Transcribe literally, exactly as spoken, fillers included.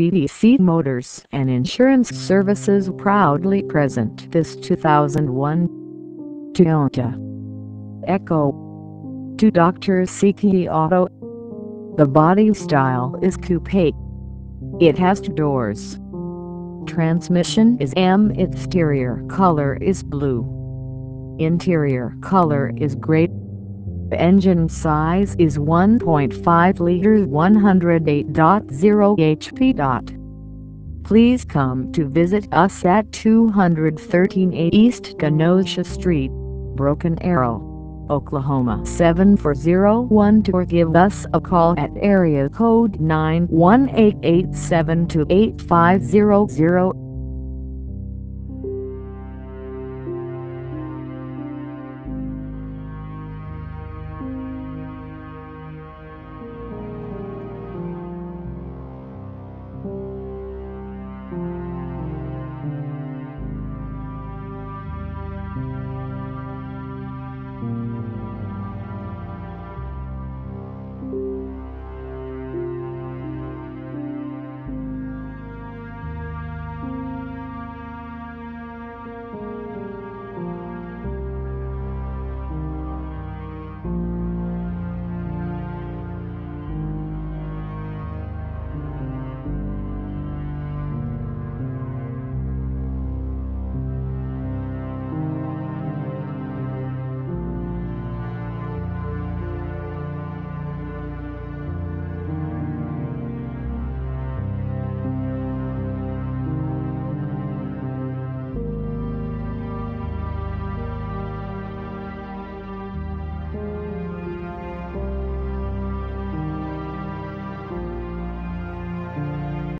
D D C Motors and Insurance Services proudly present this two thousand one Toyota ECHO to Doctor Seki Auto. The body style is coupe. It has two doors. Transmission is M. Exterior color is blue. Interior color is gray. Engine size is one point five liters, one hundred eight point zero horsepower. Please come to visit us at two thirteen East Kenosha Street, Broken Arrow, Oklahoma seven four zero one two, or give us a call at area code nine one eight, eight seven two, eight five zero zero.